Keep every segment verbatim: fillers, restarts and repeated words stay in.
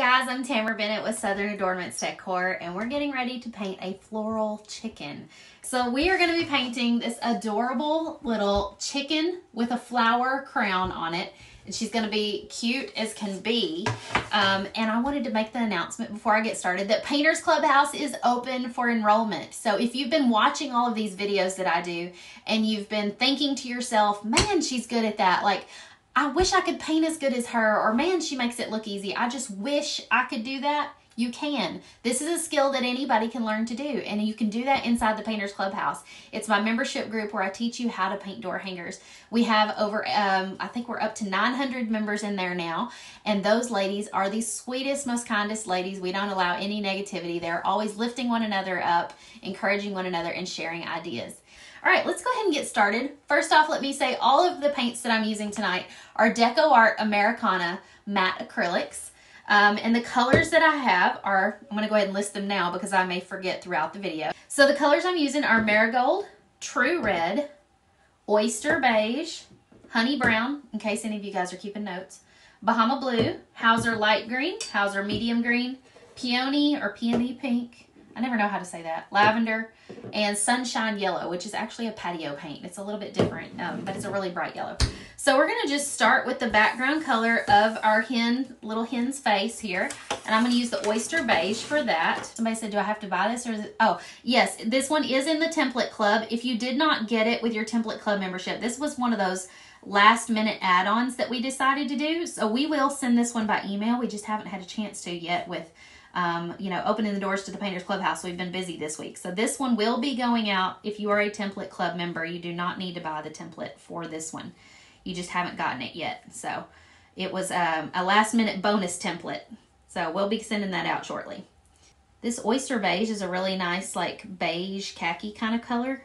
guys, I'm Tamara Bennett with Southern Adoornments Decor, and we're getting ready to paint a floral chicken. So we are going to be painting this adorable little chicken with a flower crown on it, and she's going to be cute as can be. Um, and I wanted to make the announcement before I get started that Painters Clubhouse is open for enrollment. So if you've been watching all of these videos that I do and you've been thinking to yourself, man, she's good at that, like, I wish I could paint as good as her, or man, she makes it look easy, I just wish I could do that. You can. This is a skill that anybody can learn to do, and you can do that inside the Painters Clubhouse. It's my membership group where I teach you how to paint door hangers. We have over, um, I think we're up to nine hundred members in there now, and those ladies are the sweetest, most kindest ladies. We don't allow any negativity. They're always lifting one another up, encouraging one another, and sharing ideas. All right, let's go ahead and get started. First off, let me say all of the paints that I'm using tonight are DecoArt Americana Matte Acrylics. Um, and the colors that I have are, I'm going to go ahead and list them now because I may forget throughout the video. So the colors I'm using are Marigold, True Red, Oyster Beige, Honey Brown, in case any of you guys are keeping notes, Bahama Blue, Hauser Light Green, Hauser Medium Green, Peony or Peony Pink, I never know how to say that, Lavender, and Sunshine Yellow, which is actually a patio paint. It's a little bit different, um, but it's a really bright yellow. So we're going to just start with the background color of our hen, little hen's face here. And I'm going to use the Oyster Beige for that. Somebody said, do I have to buy this? Or is it? Oh, yes, this one is in the Template Club. If you did not get it with your Template Club membership, this was one of those last minute add-ons that we decided to do. So we will send this one by email. We just haven't had a chance to yet with Um, you know, opening the doors to the Painters Clubhouse. We've been busy this week. So this one will be going out. If you are a Template Club member, you do not need to buy the template for this one. You just haven't gotten it yet. So it was um, a last minute bonus template. So we'll be sending that out shortly. This Oyster Beige is a really nice, like, beige khaki kind of color,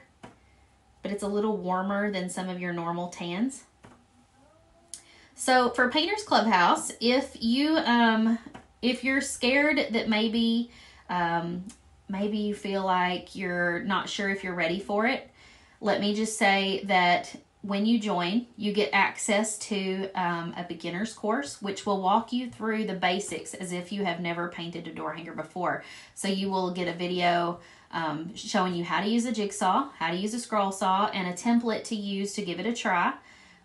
but it's a little warmer than some of your normal tans. So for Painters Clubhouse, if you, um, If you're scared that maybe, um, maybe you feel like you're not sure if you're ready for it, let me just say that when you join, you get access to um, a beginner's course, which will walk you through the basics as if you have never painted a door hanger before. So you will get a video um, showing you how to use a jigsaw, how to use a scroll saw, and a template to use to give it a try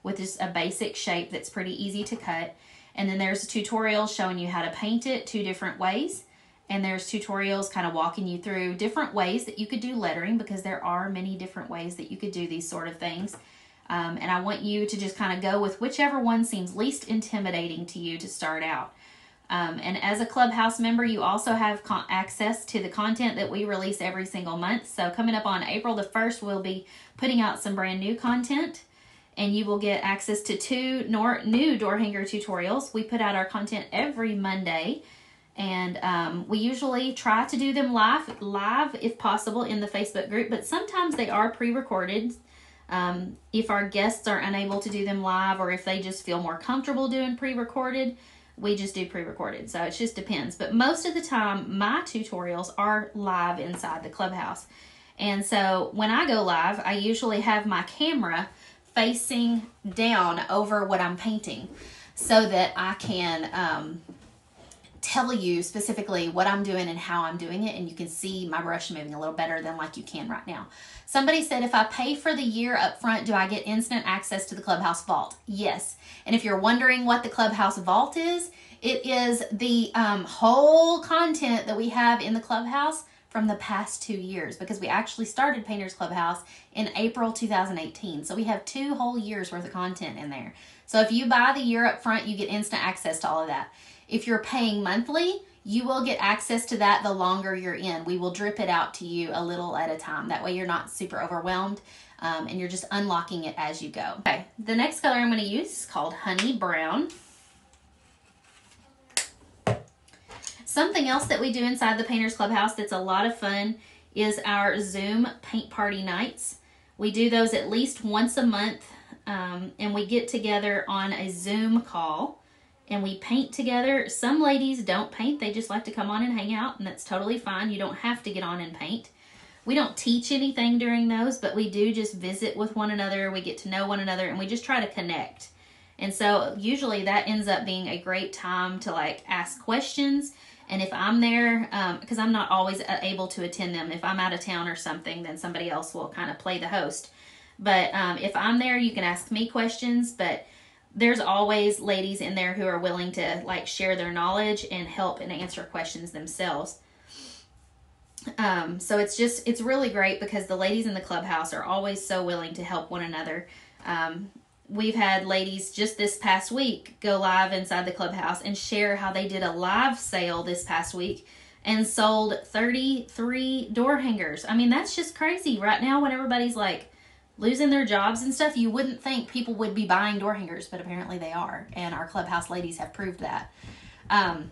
with just a basic shape that's pretty easy to cut. And then there's a tutorial showing you how to paint it two different ways. And there's tutorials kind of walking you through different ways that you could do lettering, because there are many different ways that you could do these sort of things. Um, and I want you to just kind of go with whichever one seems least intimidating to you to start out. Um, and as a Clubhouse member, you also have con access to the content that we release every single month. So coming up on April the first, we'll be putting out some brand new content. And you will get access to two new door hanger tutorials. We put out our content every Monday, and um, we usually try to do them live, live if possible in the Facebook group, but sometimes they are pre-recorded um, if our guests are unable to do them live, or if they just feel more comfortable doing pre-recorded, we just do pre-recorded. So it just depends, but most of the time my tutorials are live inside the Clubhouse. And so when I go live, I usually have my camera facing down over what I'm painting so that I can um, tell you specifically what I'm doing and how I'm doing it, and you can see my brush moving a little better than like you can right now. Somebody said, if I pay for the year up front, do I get instant access to the Clubhouse Vault? Yes. And if you're wondering what the Clubhouse Vault is, it is the um, whole content that we have in the Clubhouse from the past two years, because we actually started Painters Clubhouse in April two thousand eighteen. So we have two whole years worth of content in there. So if you buy the year up front, you get instant access to all of that. If you're paying monthly, you will get access to that the longer you're in. We will drip it out to you a little at a time. That way you're not super overwhelmed um, and you're just unlocking it as you go. Okay, the next color I'm gonna use is called Honey Brown. Something else that we do inside the Painters Clubhouse that's a lot of fun is our Zoom paint party nights. We do those at least once a month, um, and we get together on a Zoom call and we paint together. Some ladies don't paint, they just like to come on and hang out, and that's totally fine. You don't have to get on and paint. We don't teach anything during those, but we do just visit with one another. We get to know one another, and we just try to connect. And so usually that ends up being a great time to like ask questions. And if I'm there, um, because I'm not always able to attend them, if I'm out of town or something, then somebody else will kind of play the host. But um, if I'm there, you can ask me questions, but there's always ladies in there who are willing to like share their knowledge and help and answer questions themselves. Um, so it's just, it's really great because the ladies in the clubhouse are always so willing to help one another. Um, we've had ladies just this past week go live inside the clubhouse and share how they did a live sale this past week and sold thirty-three door hangers. I mean, that's just crazy right now when everybody's like losing their jobs and stuff. You wouldn't think people would be buying door hangers, but apparently they are, and our clubhouse ladies have proved that. Um,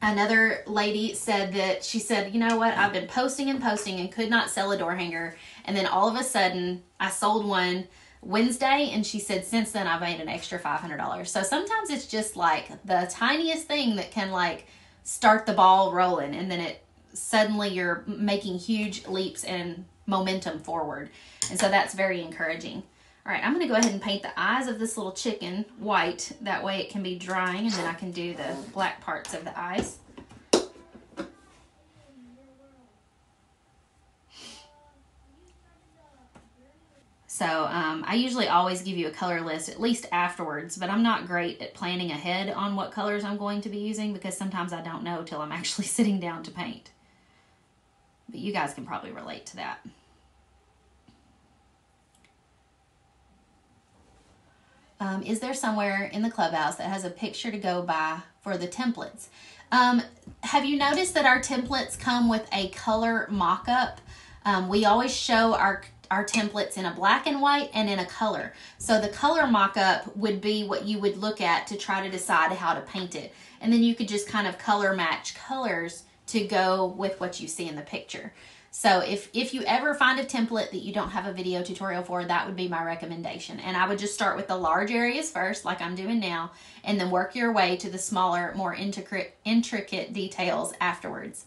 another lady said that, she said, you know what, I've been posting and posting and could not sell a door hanger, and then all of a sudden I sold one Wednesday, and she said since then I've made an extra five hundred dollars. So sometimes it's just like the tiniest thing that can like start the ball rolling, and then it suddenly you're making huge leaps and momentum forward. And so that's very encouraging. All right, I'm going to go ahead and paint the eyes of this little chicken white. That way it can be drying, and then I can do the black parts of the eyes. So um, I usually always give you a color list, at least afterwards, but I'm not great at planning ahead on what colors I'm going to be using, because sometimes I don't know till I'm actually sitting down to paint. But you guys can probably relate to that. Um, is there somewhere in the clubhouse that has a picture to go by for the templates? Um, have you noticed that our templates come with a color mock-up? Um, we always show our, our templates in a black and white and in a color. So the color mock-up would be what you would look at to try to decide how to paint it. And then you could just kind of color match colors to go with what you see in the picture. So if, if you ever find a template that you don't have a video tutorial for, that would be my recommendation. And I would just start with the large areas first, like I'm doing now, and then work your way to the smaller, more intricate, intricate details afterwards.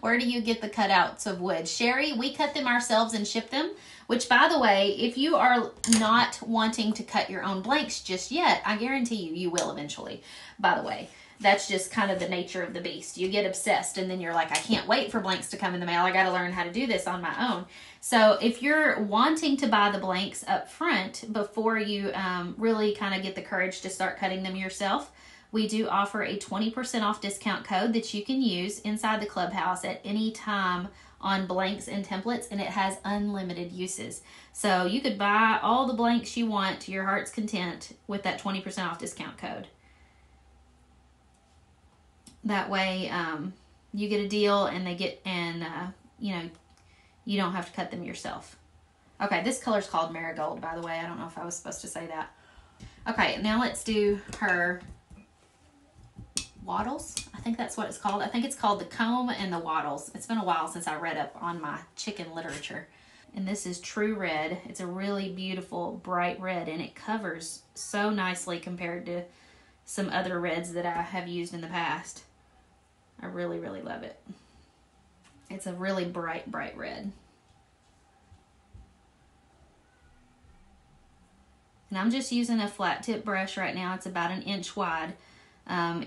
Where do you get the cutouts of wood? Sherry, we cut them ourselves and ship them, which, by the way, if you are not wanting to cut your own blanks just yet, I guarantee you, you will eventually, by the way. That's just kind of the nature of the beast. You get obsessed, and then you're like, I can't wait for blanks to come in the mail. I got to learn how to do this on my own. So if you're wanting to buy the blanks up front before you um, really kind of get the courage to start cutting them yourself, we do offer a twenty percent off discount code that you can use inside the clubhouse at any time on blanks and templates, and it has unlimited uses. So you could buy all the blanks you want to your heart's content with that twenty percent off discount code. That way um, you get a deal, and they get, and uh, you know, you don't have to cut them yourself. Okay, this color's called Marigold, by the way. I don't know if I was supposed to say that. Okay, now let's do her wattles. I think that's what it's called. I think it's called the comb and the wattles. It's been a while since I read up on my chicken literature. And this is True Red. It's a really beautiful bright red, and it covers so nicely compared to some other reds that I have used in the past. I really, really love it. It's a really bright, bright red. And I'm just using a flat tip brush right now. It's about an inch wide. Um,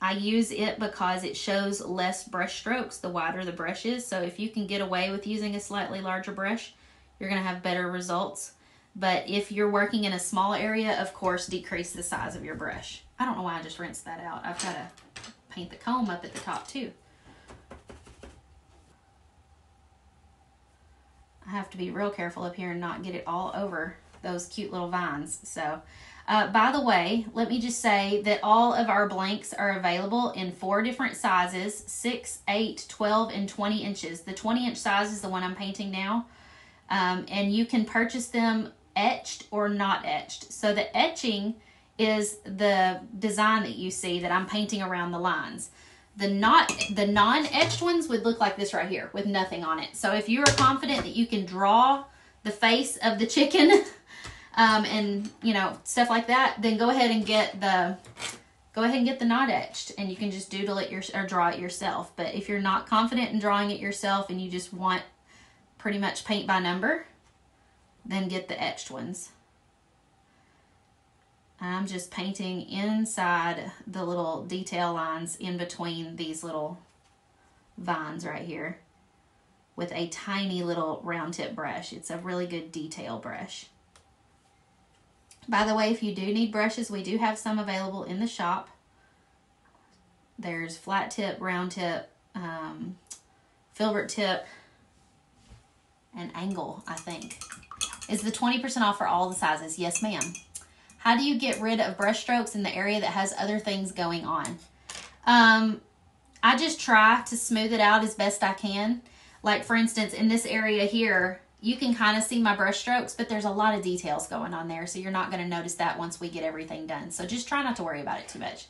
I use it because it shows less brush strokes the wider the brush is. So if you can get away with using a slightly larger brush, you're gonna have better results. But if you're working in a small area, of course, decrease the size of your brush. I don't know why I just rinsed that out. I've got to paint the comb up at the top too. I have to be real careful up here and not get it all over those cute little vines. So, uh, by the way, let me just say that all of our blanks are available in four different sizes, six, eight, twelve, and twenty inches. The twenty inch size is the one I'm painting now. Um, and you can purchase them etched or not etched. So the etching is the design that you see that I'm painting around the lines. The not the non-etched ones would look like this right here with nothing on it. So if you are confident that you can draw the face of the chicken um, and you know stuff like that, then go ahead and get the go ahead and get the not etched, and you can just doodle it your, or draw it yourself. But if you're not confident in drawing it yourself and you just want pretty much paint by number, then get the etched ones. I'm just painting inside the little detail lines in between these little vines right here with a tiny little round tip brush. It's a really good detail brush. By the way, if you do need brushes, we do have some available in the shop. There's flat tip, round tip, um, filbert tip, and angle, I think. Is the twenty percent off for all the sizes? Yes, ma'am. How do you get rid of brush strokes in the area that has other things going on? Um, I just try to smooth it out as best I can. Like for instance, in this area here, you can kind of see my brush strokes, but there's a lot of details going on there, so you're not going to notice that once we get everything done. So just try not to worry about it too much.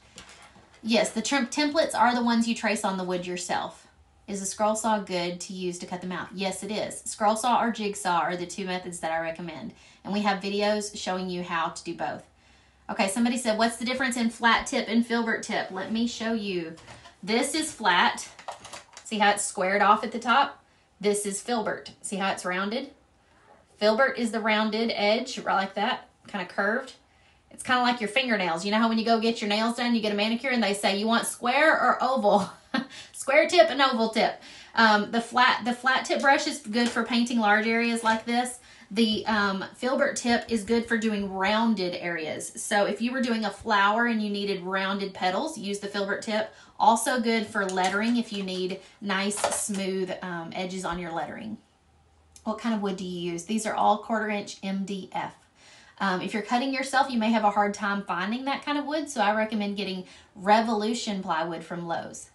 Yes, the trim templates are the ones you trace on the wood yourself. Is a scroll saw good to use to cut them out? Yes, it is. Scroll saw or jigsaw are the two methods that I recommend, and we have videos showing you how to do both. Okay, somebody said, what's the difference in flat tip and filbert tip? Let me show you. This is flat. See how it's squared off at the top? This is filbert. See how it's rounded? Filbert is the rounded edge, right like that, kind of curved. It's kind of like your fingernails. You know how when you go get your nails done, you get a manicure and they say, you want square or oval? Square tip and oval tip. Um, the flat the flat tip brush is good for painting large areas like this. The um, filbert tip is good for doing rounded areas. So if you were doing a flower and you needed rounded petals, use the filbert tip. Also good for lettering if you need nice, smooth um, edges on your lettering. What kind of wood do you use? These are all quarter inch M D F. Um, if you're cutting yourself, you may have a hard time finding that kind of wood, so I recommend getting Revolution plywood from Lowe's.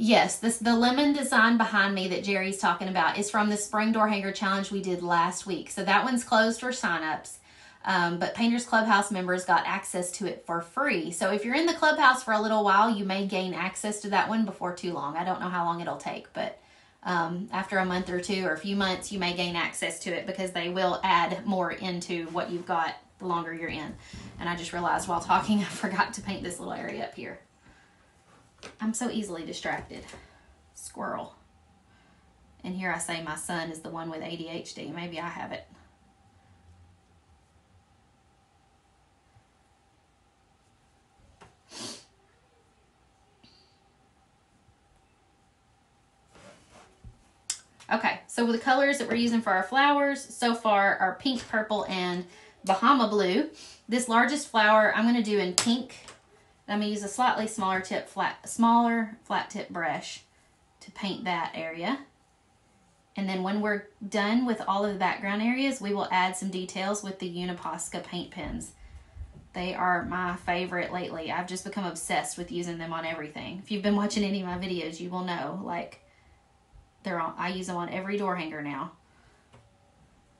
Yes, this the lemon design behind me that Jerry's talking about is from the spring door hanger challenge we did last week. So that one's closed for signups, um, but Painters Clubhouse members got access to it for free. So if you're in the clubhouse for a little while, you may gain access to that one before too long. I don't know how long it'll take, but um, after a month or two or a few months, you may gain access to it because they will add more into what you've got the longer you're in. And I just realized while talking, I forgot to paint this little area up here. I'm so easily distracted. Squirrel. And here I say my son is the one with A D H D. Maybe I have it. Okay, so with the colors that we're using for our flowers so far are pink, purple, and Bahama blue. This largest flower I'm going to do in pink. I'm going to use a slightly smaller tip, flat, smaller flat tip brush to paint that area. And then when we're done with all of the background areas, we will add some details with the Uni Posca paint pens. They are my favorite lately. I've just become obsessed with using them on everything. If you've been watching any of my videos, you will know, like, they're on, I use them on every door hanger now.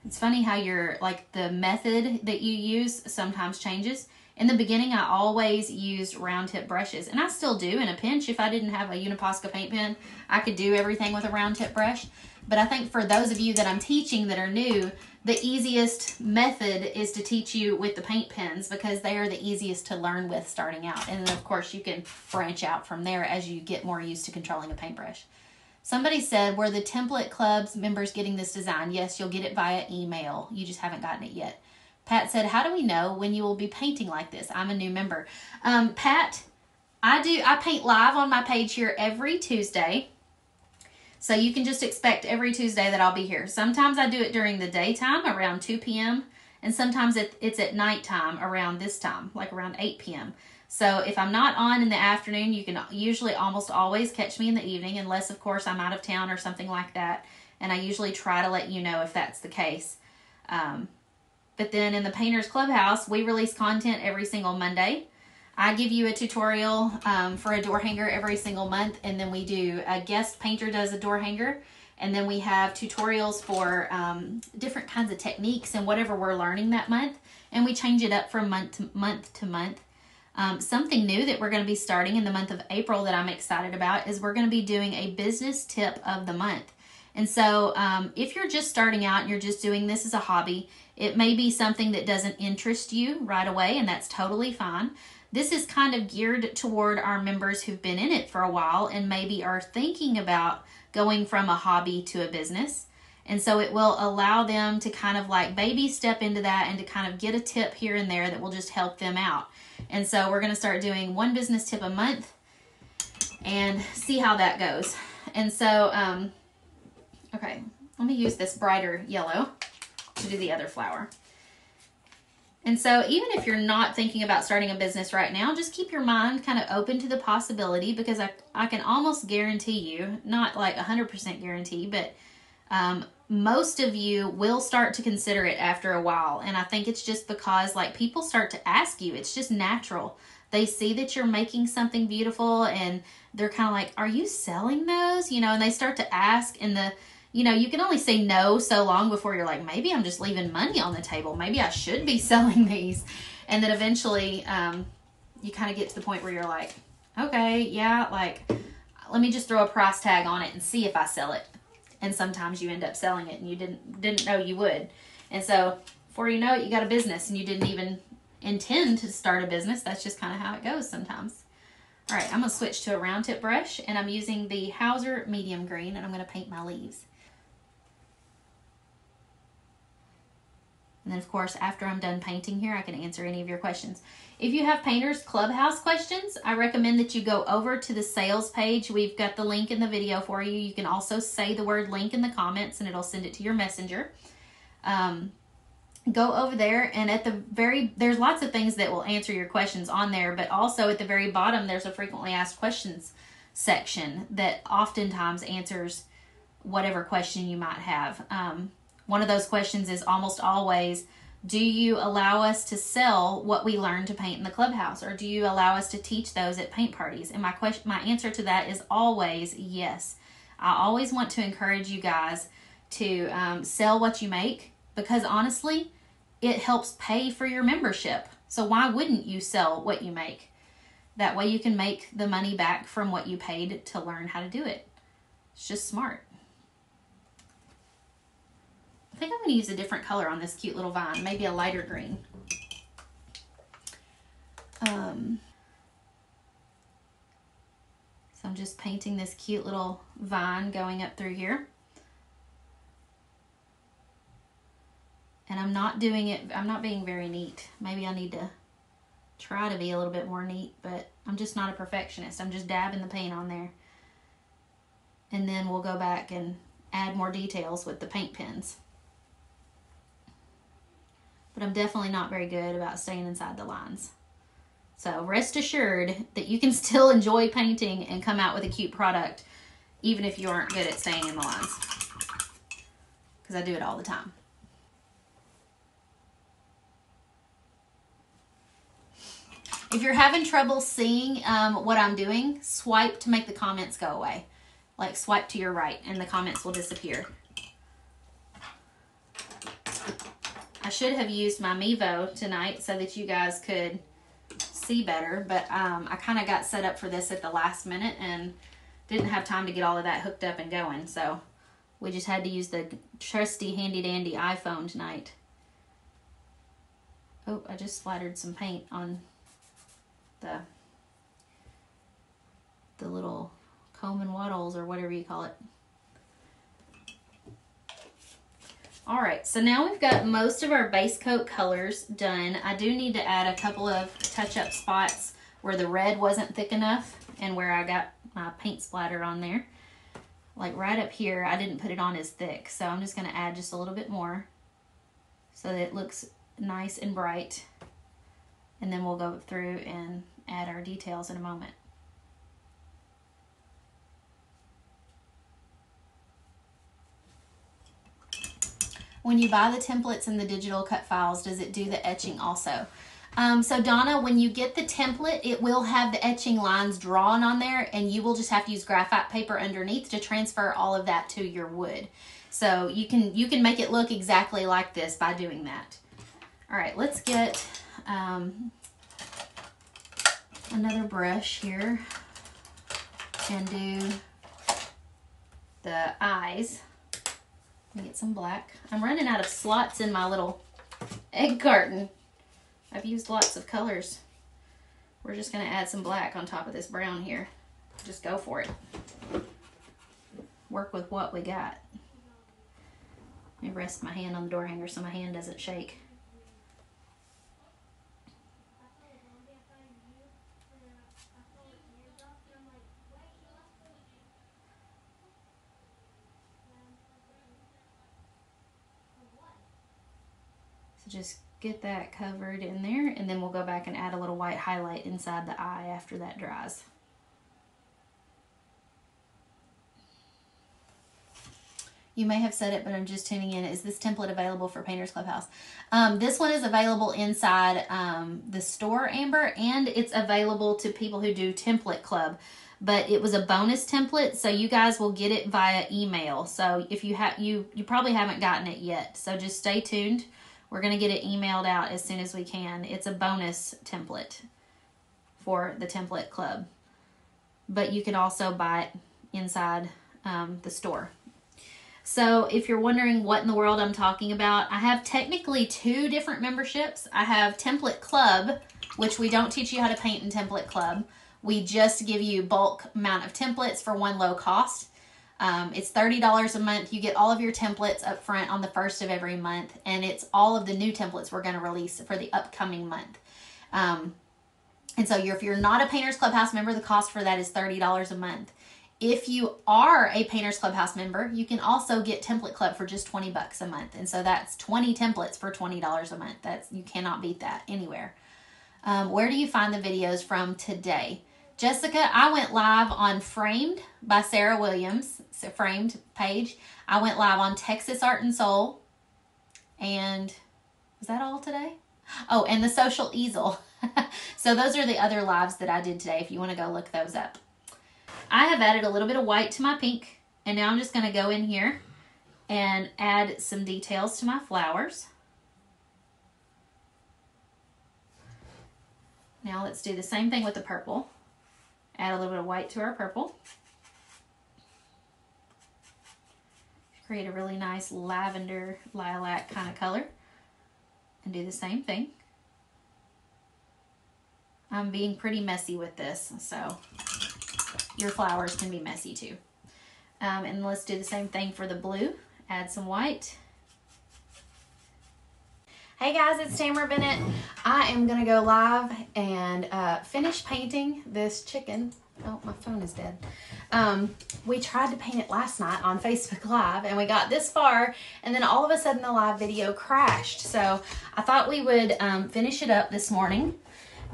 It's funny how your, like, the method that you use sometimes changes. In the beginning, I always used round tip brushes, and I still do in a pinch. If I didn't have a Uni Posca paint pen, I could do everything with a round tip brush. But I think for those of you that I'm teaching that are new, the easiest method is to teach you with the paint pens because they are the easiest to learn with starting out. And then, of course, you can branch out from there as you get more used to controlling a paintbrush. Somebody said, were the template club's members getting this design? Yes, you'll get it via email. You just haven't gotten it yet. Pat said, how do we know when you will be painting like this? I'm a new member. Um, Pat, I do. I paint live on my page here every Tuesday. So you can just expect every Tuesday that I'll be here. Sometimes I do it during the daytime around two p m And sometimes it, it's at nighttime around this time, like around eight p m So if I'm not on in the afternoon, you can usually almost always catch me in the evening, unless, of course, I'm out of town or something like that. And I usually try to let you know if that's the case. Um, But then in the Painters Clubhouse, we release content every single Monday. I give you a tutorial um, for a door hanger every single month, and then we do, a guest painter does a door hanger, and then we have tutorials for um, different kinds of techniques and whatever we're learning that month, and we change it up from month to month. To month. Um, something new that we're going to be starting in the month of April that I'm excited about is we're going to be doing a business tip of the month. And so um, if you're just starting out and you're just doing this as a hobby, it may be something that doesn't interest you right away, and that's totally fine. This is kind of geared toward our members who've been in it for a while and maybe are thinking about going from a hobby to a business. And so it will allow them to kind of like baby step into that and to kind of get a tip here and there that will just help them out. And so we're going to start doing one business tip a month and see how that goes. And so, um, okay, let me use this brighter yellow to do the other flower. And so even if you're not thinking about starting a business right now, just keep your mind kind of open to the possibility, because I, I can almost guarantee you, not like one hundred percent guarantee, but um, most of you will start to consider it after a while. And I think it's just because like people start to ask you, it's just natural. They see that you're making something beautiful and they're kind of like, are you selling those? You know, and they start to ask, and the, you know, you can only say no so long before you're like, maybe I'm just leaving money on the table. Maybe I should be selling these. And then eventually um, you kind of get to the point where you're like, okay, yeah, like, let me just throw a price tag on it and see if I sell it. And sometimes you end up selling it and you didn't, didn't know you would. And so before you know it, you got a business and you didn't even intend to start a business. That's just kind of how it goes sometimes. All right, I'm gonna switch to a round tip brush, and I'm using the Hauser medium green, and I'm gonna paint my leaves. And then of course, after I'm done painting here, I can answer any of your questions. If you have Painters Clubhouse questions, I recommend that you go over to the sales page. We've got the link in the video for you. You can also say the word link in the comments and it'll send it to your messenger. Um, go over there, and at the very, there's lots of things that will answer your questions on there, but also at the very bottom, there's a frequently asked questions section that oftentimes answers whatever question you might have. Um, One of those questions is almost always, do you allow us to sell what we learn to paint in the clubhouse? Or do you allow us to teach those at paint parties? And my question, my answer to that is always yes. I always want to encourage you guys to um, sell what you make, because honestly, it helps pay for your membership. So why wouldn't you sell what you make? That way you can make the money back from what you paid to learn how to do it. It's just smart. I think I'm going to use a different color on this cute little vine, maybe a lighter green. Um, so I'm just painting this cute little vine going up through here. And I'm not doing it, I'm not being very neat. Maybe I need to try to be a little bit more neat, but I'm just not a perfectionist. I'm just dabbing the paint on there. And then we'll go back and add more details with the paint pens. But I'm definitely not very good about staying inside the lines. So rest assured that you can still enjoy painting and come out with a cute product, even if you aren't good at staying in the lines, because I do it all the time. If you're having trouble seeing um, what I'm doing, swipe to make the comments go away. Like swipe to your right and the comments will disappear. I should have used my Mevo tonight so that you guys could see better, but um, I kind of got set up for this at the last minute and didn't have time to get all of that hooked up and going, so we just had to use the trusty handy-dandy iPhone tonight. Oh, I just splattered some paint on the, the little comb and wattles or whatever you call it. All right, so now we've got most of our base coat colors done. I do need to add a couple of touch-up spots where the red wasn't thick enough and where I got my paint splatter on there. Like right up here, I didn't put it on as thick, so I'm just gonna add just a little bit more so that it looks nice and bright. And then we'll go through and add our details in a moment. When you buy the templates and the digital cut files, does it do the etching also? Um, so Donna, when you get the template, it will have the etching lines drawn on there, and you will just have to use graphite paper underneath to transfer all of that to your wood. So you can, you can make it look exactly like this by doing that. All right, let's get um, another brush here and do the eyes. Get some black. I'm running out of slots in my little egg carton. I've used lots of colors. We're just going to add some black on top of this brown here. Just go for it. Work with what we got. I rest my hand on the door hanger so my hand doesn't shake. Just get that covered in there, and then we'll go back and add a little white highlight inside the eye after that dries. You may have said it, but I'm just tuning in. Is this template available for Painters Clubhouse? Um, this one is available inside um, the store, Amber, and it's available to people who do Template Club. But it was a bonus template, so you guys will get it via email. So if you have, you you probably haven't gotten it yet. So just stay tuned. We're going to get it emailed out as soon as we can. It's a bonus template for the Template Club. But you can also buy it inside um, the store. So if you're wondering what in the world I'm talking about, I have technically two different memberships. I have Template Club, which we don't teach you how to paint in Template Club. We just give you bulk amount of templates for one low cost. Um, it's thirty dollars a month. You get all of your templates up front on the first of every month, and it's all of the new templates we're going to release for the upcoming month. Um, and so you're, if you're not a Painters Clubhouse member, the cost for that is thirty dollars a month. If you are a Painters Clubhouse member, you can also get Template Club for just twenty bucks a month. And so that's twenty templates for twenty dollars a month. That's, you cannot beat that anywhere. Um, where do you find the videos from today? Jessica, I went live on Framed by Sarah Williams, so Framed page. I went live on Texas Art and Soul. And was that all today? Oh, and The Social Easel. So those are the other lives that I did today if you want to go look those up. I have added a little bit of white to my pink. And now I'm just going to go in here and add some details to my flowers. Now let's do the same thing with the purple. Add a little bit of white to our purple. Create a really nice lavender, lilac kind of color. And do the same thing. I'm being pretty messy with this, so your flowers can be messy too. Um, and let's do the same thing for the blue. Add some white. Hey guys, it's Tamara Bennett. I am gonna go live and uh, finish painting this chicken. Oh, my phone is dead. Um, we tried to paint it last night on Facebook Live and we got this far and then all of a sudden the live video crashed. So I thought we would um, finish it up this morning.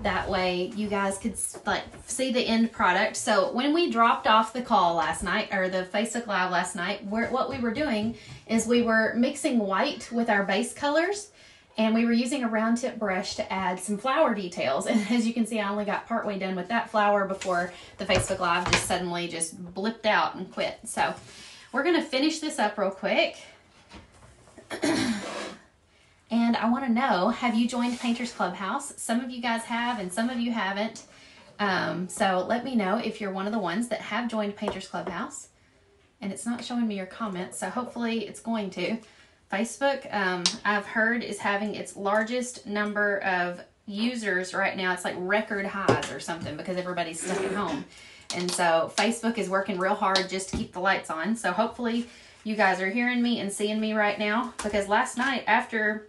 That way you guys could like see the end product. So when we dropped off the call last night, or the Facebook Live last night, we're, what we were doing is we were mixing white with our base colors. And we were using a round tip brush to add some flower details. And as you can see, I only got partway done with that flower before the Facebook Live just suddenly just blipped out and quit. So we're gonna finish this up real quick. And I wanna know, have you joined Painters Clubhouse? Some of you guys have and some of you haven't. Um, so let me know if you're one of the ones that have joined Painters Clubhouse. And it's not showing me your comments, so hopefully it's going to. Facebook, um, I've heard, is having its largest number of users right now. It's like record highs or something because everybody's stuck at home. And so Facebook is working real hard just to keep the lights on. So hopefully you guys are hearing me and seeing me right now, because last night after,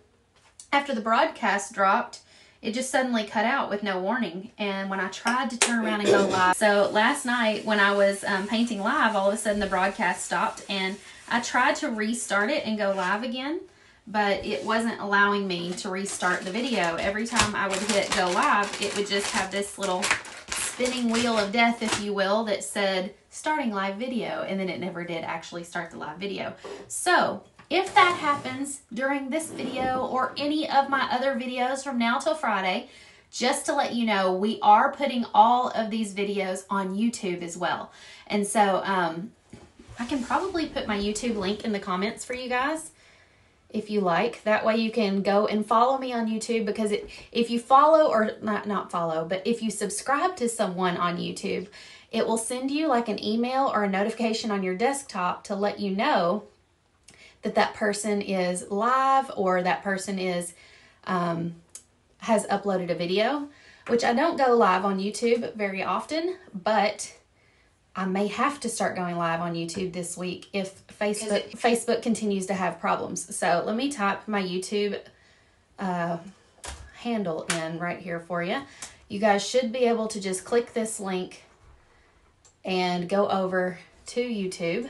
after the broadcast dropped, it just suddenly cut out with no warning. And when I tried to turn around and go live, so last night when I was um, painting live, all of a sudden the broadcast stopped and I tried to restart it and go live again, but it wasn't allowing me to restart the video. Every time I would hit go live, it would just have this little spinning wheel of death, if you will, that said starting live video, and then it never did actually start the live video. So if that happens during this video or any of my other videos from now till Friday, just to let you know, we are putting all of these videos on YouTube as well. And so, um, I can probably put my YouTube link in the comments for you guys if you like. That way you can go and follow me on YouTube, because it, if you follow, or not, not follow, but if you subscribe to someone on YouTube, it will send you like an email or a notification on your desktop to let you know that that person is live or that person is um, has uploaded a video, which I don't go live on YouTube very often, but I may have to start going live on YouTube this week if Facebook Facebook continues to have problems. So let me type my YouTube uh, handle in right here for you. You guys should be able to just click this link and go over to YouTube.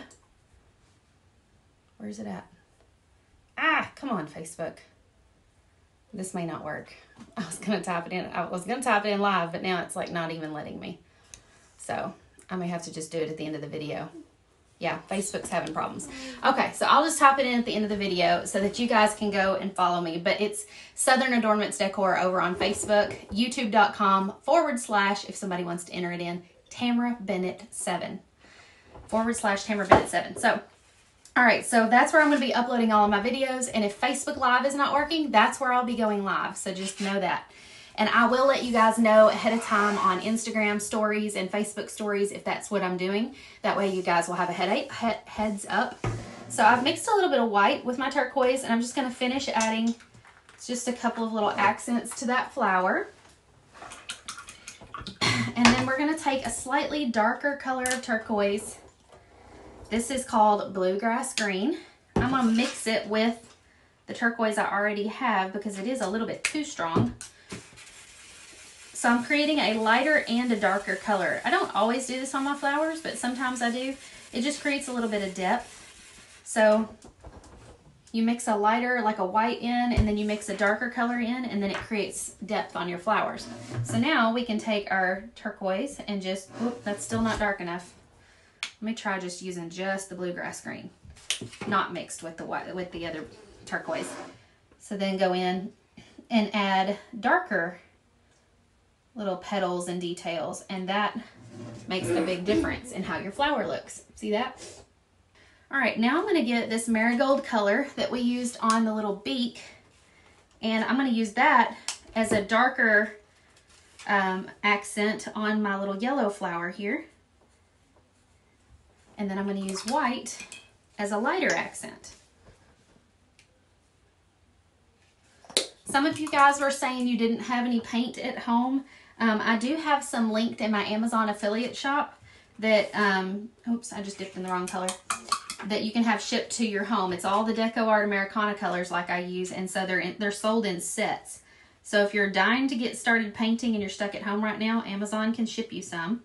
Where's it at? Ah, come on, Facebook. This may not work. I was gonna type it in. I was gonna type it in live, but now it's like not even letting me. So I may have to just do it at the end of the video. Yeah, Facebook's having problems. Okay, so I'll just type it in at the end of the video so that you guys can go and follow me. But it's Southern Adoornments Decor over on Facebook, youtube.com forward slash, if somebody wants to enter it in, Tamara Bennett seven. Forward slash Tamara Bennett seven. So, all right, so that's where I'm going to be uploading all of my videos. And if Facebook Live is not working, that's where I'll be going live. So just know that. And I will let you guys know ahead of time on Instagram stories and Facebook stories if that's what I'm doing. That way you guys will have a headache, he- heads up. So I've mixed a little bit of white with my turquoise, and I'm just going to finish adding just a couple of little accents to that flower. And then we're going to take a slightly darker color of turquoise. This is called Bluegrass Green. I'm going to mix it with the turquoise I already have because it is a little bit too strong. So I'm creating a lighter and a darker color. I don't always do this on my flowers, but sometimes I do. It just creates a little bit of depth. So you mix a lighter, like a white in, and then you mix a darker color in, and then it creates depth on your flowers. So now we can take our turquoise and just, whoop, that's still not dark enough. Let me try just using just the bluegrass green, not mixed with the white, with the other turquoise. So then go in and add darker little petals and details, and that makes a big difference in how your flower looks. See that? All right, now I'm gonna get this marigold color that we used on the little beak, and I'm gonna use that as a darker um, accent on my little yellow flower here. And then I'm gonna use white as a lighter accent. Some of you guys were saying you didn't have any paint at home. Um, I do have some linked in my Amazon affiliate shop that, um, oops, I just dipped in the wrong color, that you can have shipped to your home. It's all the DecoArt Americana colors like I use, and so they're, in, they're sold in sets. So if you're dying to get started painting and you're stuck at home right now, Amazon can ship you some.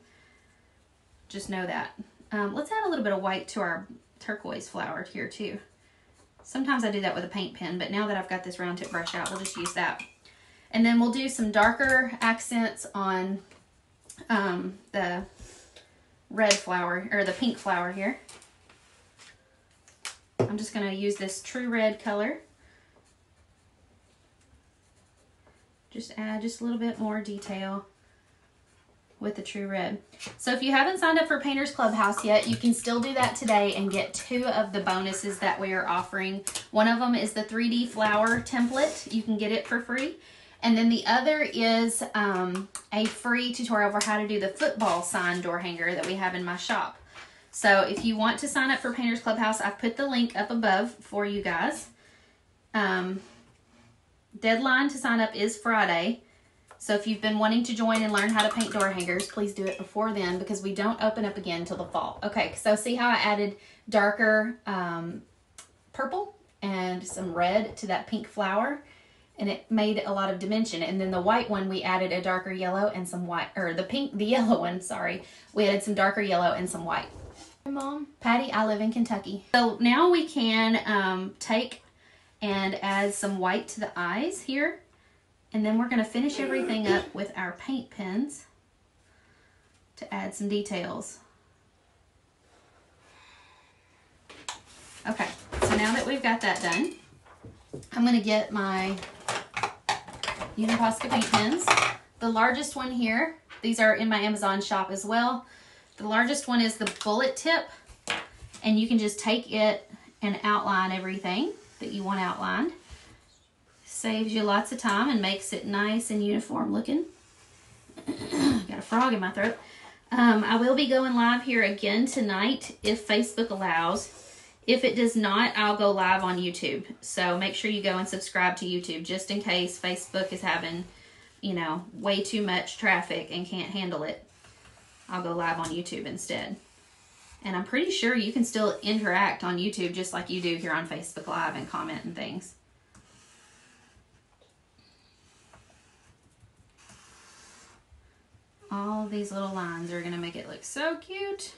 Just know that. Um, let's add a little bit of white to our turquoise flower here too. Sometimes I do that with a paint pen, but now that I've got this round tip brush out, we'll just use that. And then we'll do some darker accents on um, the red flower, or the pink flower here. I'm just gonna use this true red color. Just add just a little bit more detail with the true red. So if you haven't signed up for Painters Clubhouse yet, you can still do that today and get two of the bonuses that we are offering. One of them is the three D flower template. You can get it for free. And then the other is um, a free tutorial for how to do the football sign door hanger that we have in my shop. So if you want to sign up for Painters Clubhouse, I've put the link up above for you guys. Um, deadline to sign up is Friday. So if you've been wanting to join and learn how to paint door hangers, please do it before then because we don't open up again until the fall. Okay, so see how I added darker um, purple and some red to that pink flower, and it made a lot of dimension. And then the white one, we added a darker yellow and some white, or the pink, the yellow one, sorry. We added some darker yellow and some white. Hey, Mom. Patty, I live in Kentucky. So now we can um, take and add some white to the eyes here. And then we're going to finish everything up with our paint pens to add some details. Okay, so now that we've got that done, I'm going to get my Uni Posca paint pens. The largest one here, these are in my Amazon shop as well. The largest one is the bullet tip, and you can just take it and outline everything that you want outlined. Saves you lots of time and makes it nice and uniform looking. Got a frog in my throat. Um, I will be going live here again tonight if Facebook allows. If it does not, I'll go live on YouTube. So make sure you go and subscribe to YouTube just in case Facebook is having, you know, way too much traffic and can't handle it. I'll go live on YouTube instead. And I'm pretty sure you can still interact on YouTube just like you do here on Facebook Live and comment and things. All these little lines are going to make it look so cute.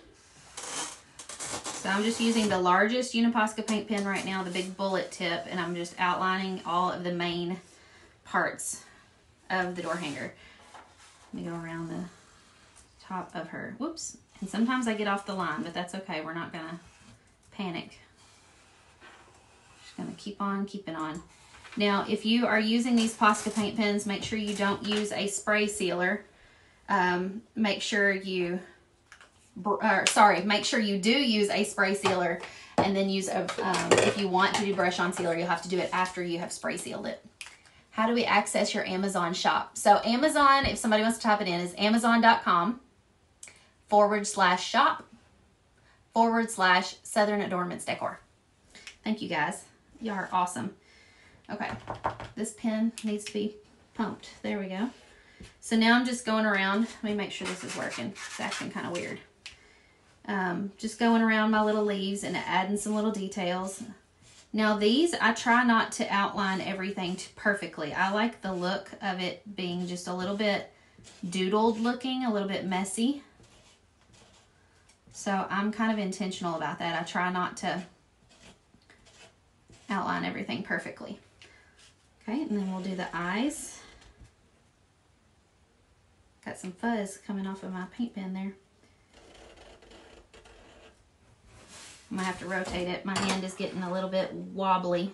So I'm just using the largest Uni Posca paint pen right now, the big bullet tip, and I'm just outlining all of the main parts of the door hanger. Let me go around the top of her. Whoops. And sometimes I get off the line, but that's okay. We're not going to panic. Just going to keep on keeping on. Now, if you are using these Posca paint pens, make sure you don't use a spray sealer. Um, make sure you, or sorry, make sure you do use a spray sealer, and then use a, um, if you want to do brush on sealer, you'll have to do it after you have spray sealed it. How do we access your Amazon shop? So Amazon, if somebody wants to type it in, is amazon.com forward slash shop forward slash Southern Adoornments Decor. Thank you guys. Y'all are awesome. Okay. This pen needs to be pumped. There we go. So now I'm just going around. Let me make sure this is working. It's acting kind of weird. Um, just going around my little leaves and adding some little details. Now these, I try not to outline everything perfectly. I like the look of it being just a little bit doodled looking, a little bit messy. So I'm kind of intentional about that. I try not to outline everything perfectly. Okay, and then we'll do the eyes. Got some fuzz coming off of my paint pen there. I'm gonna have to rotate it. My hand is getting a little bit wobbly.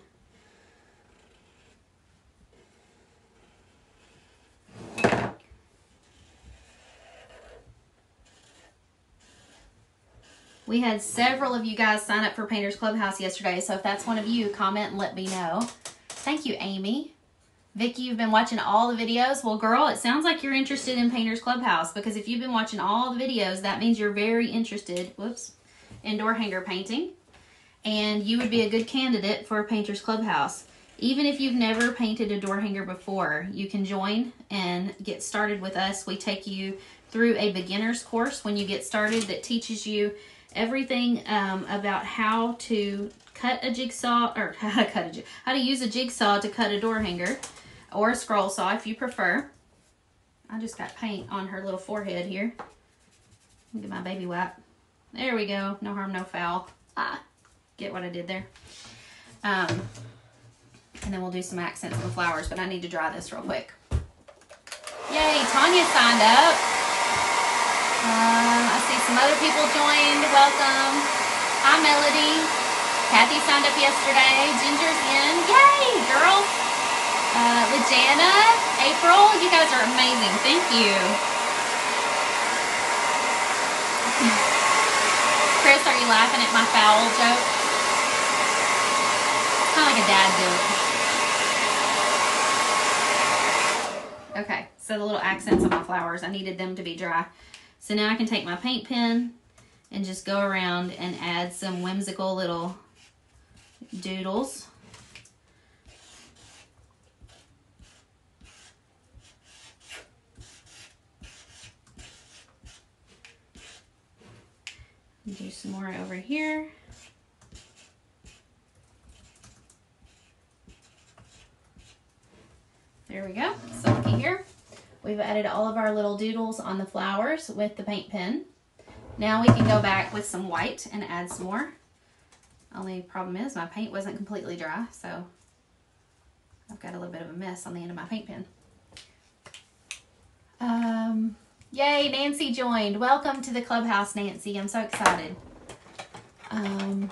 We had several of you guys sign up for Painters Clubhouse yesterday, so if that's one of you, comment and let me know. Thank you, Amy. Vicki, you've been watching all the videos. Well, girl, it sounds like you're interested in Painters Clubhouse, because if you've been watching all the videos, that means you're very interested, whoops, in door hanger painting, and you would be a good candidate for Painters Clubhouse. Even if you've never painted a door hanger before, you can join and get started with us. We take you through a beginner's course when you get started that teaches you everything um, about how to cut a jigsaw, or how to, cut a, how to use a jigsaw to cut a door hanger, or a scroll saw if you prefer. I just got paint on her little forehead here. Look at my baby wipe. There we go. No harm, no foul. Ah, get what I did there. Um, and then we'll do some accents and flowers, but I need to dry this real quick. Yay, Tanya signed up. Um, I see some other people joined. Welcome. Hi, Melody. Kathy signed up yesterday. Ginger's in. Yay, girl. Uh, LaJanna, April, you guys are amazing. Thank you. Chris, are you laughing at my foul joke? It's kind of like a dad joke. Okay, so the little accents on my flowers, I needed them to be dry. So now I can take my paint pen and just go around and add some whimsical little doodles. Do some more over here. There we go. Silky here. We've added all of our little doodles on the flowers with the paint pen. Now we can go back with some white and add some more. Only problem is my paint wasn't completely dry, so I've got a little bit of a mess on the end of my paint pen. Um. Yay, Nancy joined. Welcome to the clubhouse, Nancy. I'm so excited. Um,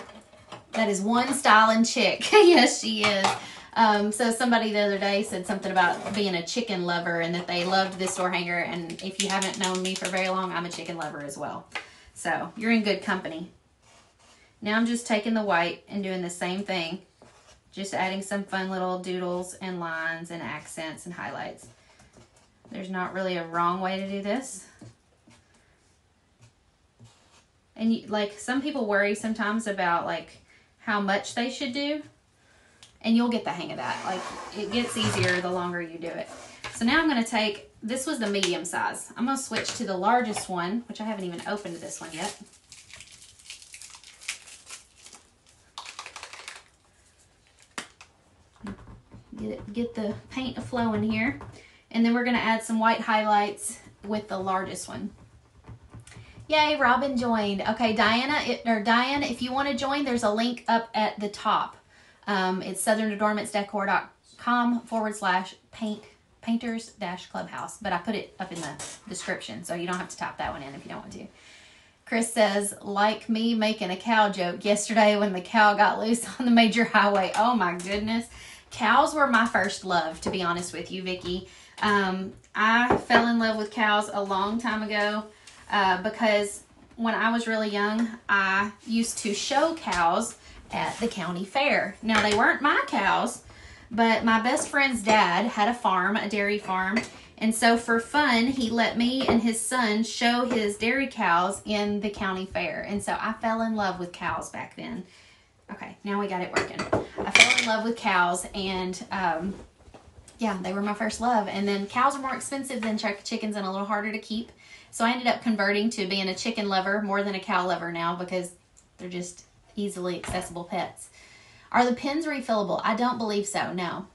that is one styling chick. Yes, she is. Um, so somebody the other day said something about being a chicken lover and that they loved this door hanger. And if you haven't known me for very long, I'm a chicken lover as well. So you're in good company. Now I'm just taking the white and doing the same thing. Just adding some fun little doodles and lines and accents and highlights. There's not really a wrong way to do this. And you, like, some people worry sometimes about like how much they should do, and you'll get the hang of that. Like, it gets easier the longer you do it. So now I'm going to take, this was the medium size. I'm going to switch to the largest one, which I haven't even opened this one yet. get, get the paint flowing here. And then we're going to add some white highlights with the largest one. Yay, Robin joined. Okay, Diana, it, or Diane, if you want to join, there's a link up at the top. Um, it's southern adoornments decor dot com forward slash paint painters dash clubhouse. But I put it up in the description, so you don't have to type that one in if you don't want to. Chris says, like me making a cow joke yesterday when the cow got loose on the major highway. Oh my goodness. Cows were my first love, to be honest with you, Vicki. Um, I fell in love with cows a long time ago uh, because when I was really young, I used to show cows at the county fair. Now, they weren't my cows, but my best friend's dad had a farm, a dairy farm. And so for fun, he let me and his son show his dairy cows in the county fair. And so I fell in love with cows back then. Okay, now we got it working. I fell in love with cows, and um, yeah, they were my first love. And then cows are more expensive than ch chickens and a little harder to keep. So I ended up converting to being a chicken lover more than a cow lover now because they're just easily accessible pets. Are the pins refillable? I don't believe so, no.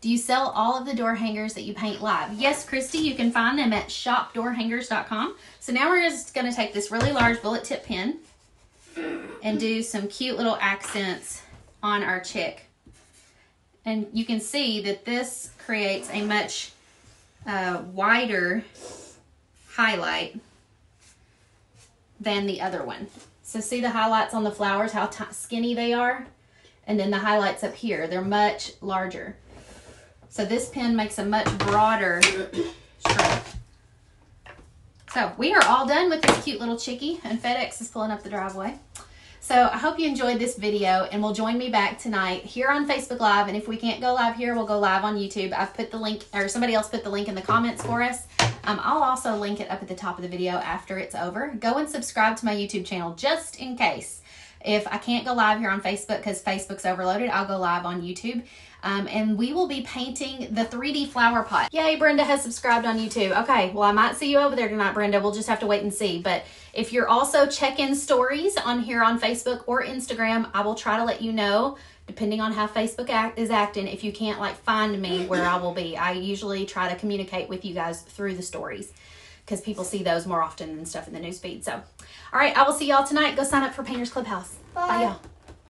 Do you sell all of the door hangers that you paint live? Yes, Christy, you can find them at shop door hangers dot com. So now we're just gonna take this really large bullet tip pin and do some cute little accents on our chick. And you can see that this creates a much uh, wider highlight than the other one. So see the highlights on the flowers, how skinny they are? And then the highlights up here, they're much larger. So this pen makes a much broader stroke. So we are all done with this cute little chickie, and FedEx is pulling up the driveway. So I hope you enjoyed this video, and will join me back tonight here on Facebook Live. And if we can't go live here, we'll go live on YouTube. I've put the link, or somebody else put the link in the comments for us. Um, I'll also link it up at the top of the video after it's over. Go and subscribe to my YouTube channel just in case. If I can't go live here on Facebook because Facebook's overloaded, I'll go live on YouTube. Um, and we will be painting the three D flower pot. Yay, Brenda has subscribed on YouTube. Okay, well, I might see you over there tonight, Brenda. We'll just have to wait and see. But if you're also checking stories on here on Facebook or Instagram, I will try to let you know, depending on how Facebook act is acting, if you can't, like, find me where I will be. I usually try to communicate with you guys through the stories, because people see those more often than stuff in the newsfeed. So, all right, I will see y'all tonight. Go sign up for Painters Clubhouse. Bye, Bye y'all.